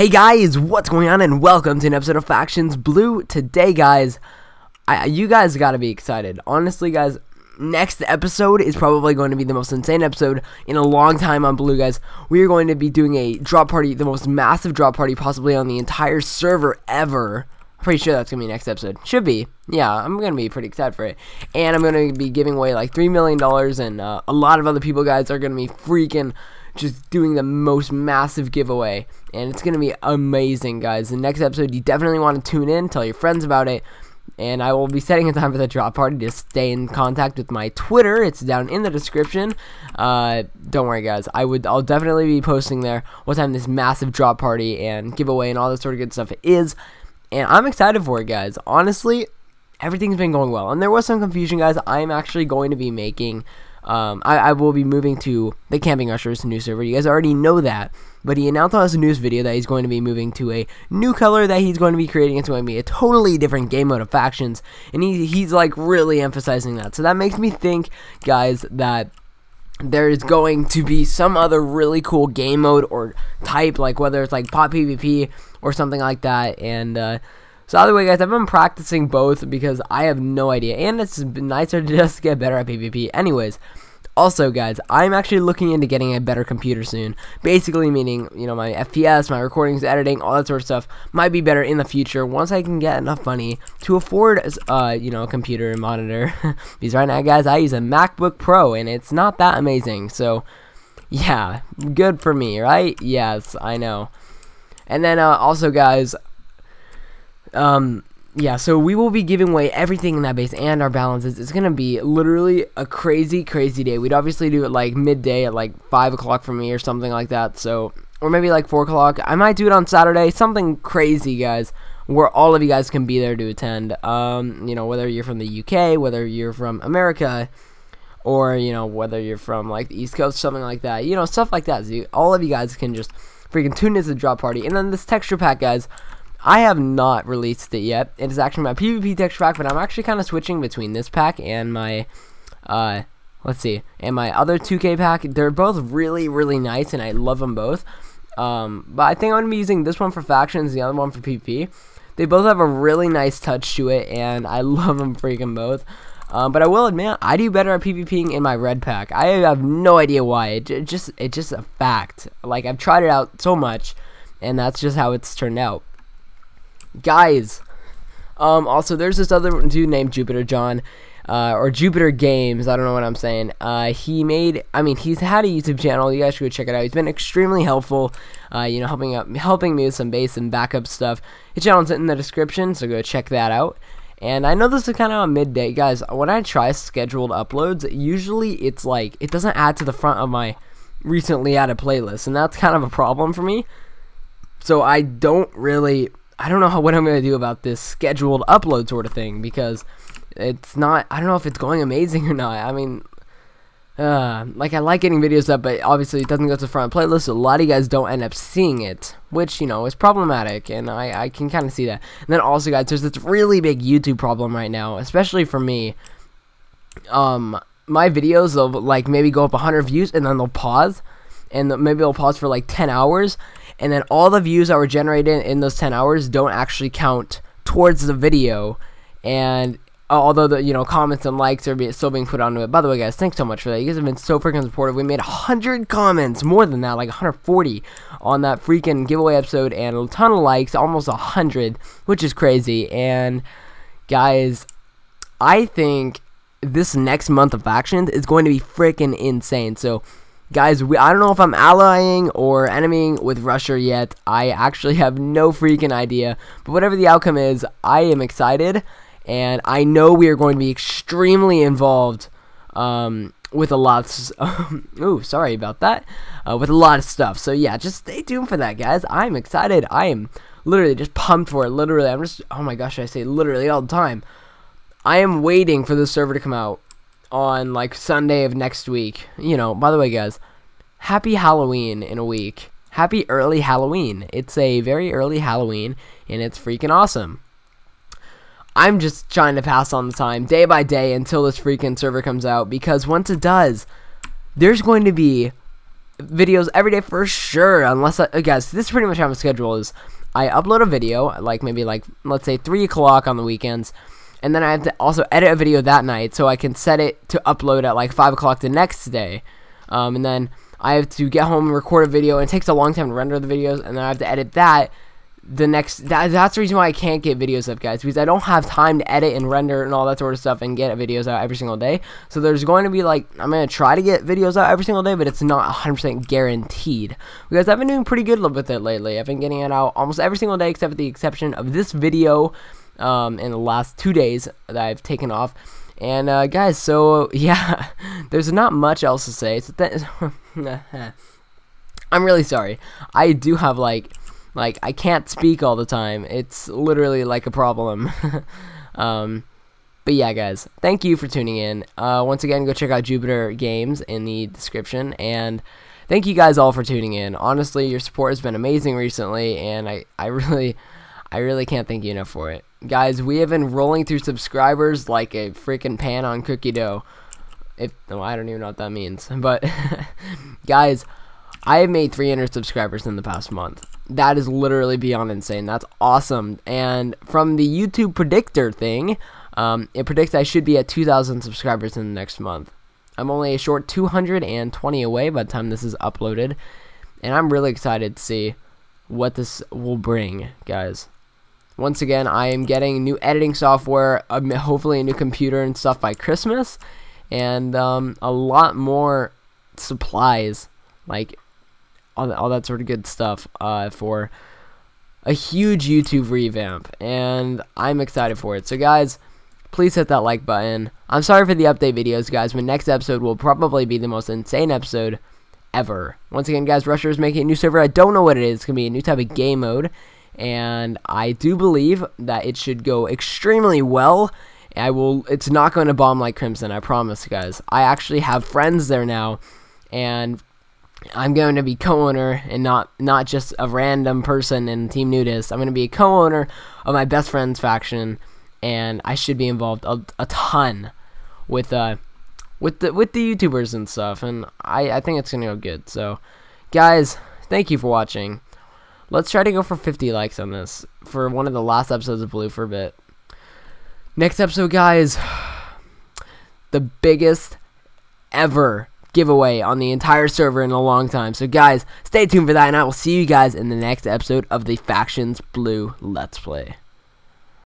Hey guys, what's going on, and welcome to an episode of Factions Blue. Today guys, you guys gotta be excited. Honestly guys, next episode is probably going to be the most insane episode in a long time on Blue guys. We are going to be doing a drop party, the most massive drop party possibly on the entire server ever. Pretty sure that's gonna be next episode. Should be. Yeah, I'm gonna be pretty excited for it. And I'm gonna be giving away like $3 million, and a lot of other people guys are gonna be freaking just doing the most massive giveaway, and it's gonna be amazing guys. The next episode, you definitely want to tune in, tell your friends about it, and I will be setting a time for the drop party. Just stay in contact with my Twitter, it's down in the description. Don't worry guys, I'll definitely be posting there what time this massive drop party and giveaway and all this sort of good stuff is. And I'm excited for it, guys. Honestly, everything's been going well. And there was some confusion, guys. I'm actually going to be making... I will be moving to the Camping Rushers new server. You guys already know that. But he announced on his news video that he's going to be moving to a new color that he's going to be creating. It's going to be a totally different game mode of Factions. And he's, like, really emphasizing that. So that makes me think, guys, that there is going to be some other really cool game mode or type, like whether it's like pop PvP or something like that. And so either way guys, I've been practicing both because I have no idea, and it's been nicer to just get better at PvP anyways. Also guys, I'm actually looking into getting a better computer soon, basically meaning, you know, my FPS, my recordings, editing, all that sort of stuff might be better in the future once I can get enough money to afford you know, a computer and monitor. Because right now guys, I use a MacBook Pro and it's not that amazing, so yeah, good for me, right? Yes, I know. And then also guys, yeah, so we will be giving away everything in that base and our balances. It's going to be literally a crazy, crazy day. We'd obviously do it like midday at like 5 o'clock for me or something like that. So, or maybe like 4 o'clock. I might do it on Saturday. Something crazy, guys, where all of you guys can be there to attend. You know, whether you're from the UK, whether you're from America, or, you know, whether you're from like the East Coast, something like that. You know, stuff like that. So all of you guys can just freaking tune into the drop party. And then this texture pack, guys. I have not released it yet. It is actually my PvP texture pack, but I'm actually kind of switching between this pack and my, let's see, and my other 2K pack. They're both really, really nice, and I love them both. But I think I'm gonna be using this one for Factions, the other one for PvP. They both have a really nice touch to it, and I love them freaking both. But I will admit, I do better at PvPing in my red pack. I have no idea why. It's just a fact. Like, I've tried it out so much, and that's just how it's turned out. Guys, also there's this other dude named Jupiter John, or Jupiter Games, I don't know what I'm saying. He's had a YouTube channel, you guys should go check it out. He's been extremely helpful, you know, helping me with some base and backup stuff. His channel's in the description, so go check that out. And I know this is kind of on midday, guys. When I try scheduled uploads, usually it's like, it doesn't add to the front of my recently added playlist, and that's kind of a problem for me. So I don't know what I'm going to do about this scheduled upload sort of thing, because it's not, I don't know if it's going amazing or not. I mean, like, I like getting videos up, but obviously it doesn't go to the front playlist, so a lot of you guys don't end up seeing it, which, you know, is problematic, and I can kind of see that. And then also, guys, there's this really big YouTube problem right now, especially for me. My videos, they'll, like, maybe go up 100 views, and then they'll pause, and maybe they'll pause for, like, 10 hours, and then all the views that were generated in those 10 hours don't actually count towards the video, and although the, you know, comments and likes are still being put onto it. By the way guys, thanks so much for that. You guys have been so freaking supportive. We made 100 comments, more than that, like 140 on that freaking giveaway episode, and a ton of likes, almost 100, which is crazy. And guys, I think this next month of Factions is going to be freaking insane. So guys, I don't know if I'm allying or enemying with Russia yet. I actually have no freaking idea. But whatever the outcome is, I am excited. And I know we are going to be extremely involved with a lot of... ooh, sorry about that. With a lot of stuff. So yeah, just stay tuned for that, guys. I'm excited. I am literally just pumped for it. Literally, I'm just... oh my gosh, I say literally all the time. I am waiting for this server to come out on like Sunday of next week. You know, by the way guys, happy Halloween in a week. Happy early Halloween. It's a very early Halloween, and it's freaking awesome. I'm just trying to pass on the time day by day until this freaking server comes out, because once it does, there's going to be videos every day for sure, unless guys, this is pretty much how my schedule is. I upload a video, like maybe like, let's say 3 o'clock on the weekends, and then I have to also edit a video that night so I can set it to upload at like 5 o'clock the next day. And then I have to get home and record a video, and it takes a long time to render the videos, and then I have to edit that the next, that's the reason why I can't get videos up, guys, because I don't have time to edit and render and all that sort of stuff and get videos out every single day. So there's going to be like, I'm going to try to get videos out every single day, but it's not 100% guaranteed, because I've been doing pretty good with it lately. I've been getting it out almost every single day, except for the exception of this video in the last 2 days that I've taken off. And guys, so yeah, there's not much else to say. So I'm really sorry. I do have like I can't speak all the time. It's literally like a problem. But yeah, guys, thank you for tuning in. Once again, go check out Jupiter Games in the description, and thank you guys all for tuning in. Honestly, your support has been amazing recently, and I really can't thank you enough for it. Guys, we have been rolling through subscribers like a freaking pan on cookie dough. Well, I don't even know what that means, but guys, I have made 300 subscribers in the past month. That is literally beyond insane. That's awesome. And from the YouTube predictor thing, it predicts I should be at 2,000 subscribers in the next month. I'm only a short 220 away by the time this is uploaded, and I'm really excited to see what this will bring, guys. Once again, I am getting new editing software, hopefully a new computer and stuff by Christmas, and a lot more supplies, like all that sort of good stuff for a huge YouTube revamp, and I'm excited for it. So guys, please hit that like button. I'm sorry for the update videos, guys. My next episode will probably be the most insane episode ever. Once again, guys, Rusher is making a new server. I don't know what it is. It's going to be a new type of game mode, and I do believe that it should go extremely well. It's not going to bomb like Crimson, I promise, guys. I actually have friends there now, and I'm going to be co-owner, and not just a random person in Team Nudist. I'm going to be a co-owner of my best friend's faction, and I should be involved a ton with the YouTubers and stuff, and I think it's going to go good. So, guys, thank you for watching. Let's try to go for 50 likes on this for one of the last episodes of Blue for a bit. Next episode, guys, the biggest ever giveaway on the entire server in a long time. So guys, stay tuned for that, and I will see you guys in the next episode of the Factions Blue Let's Play.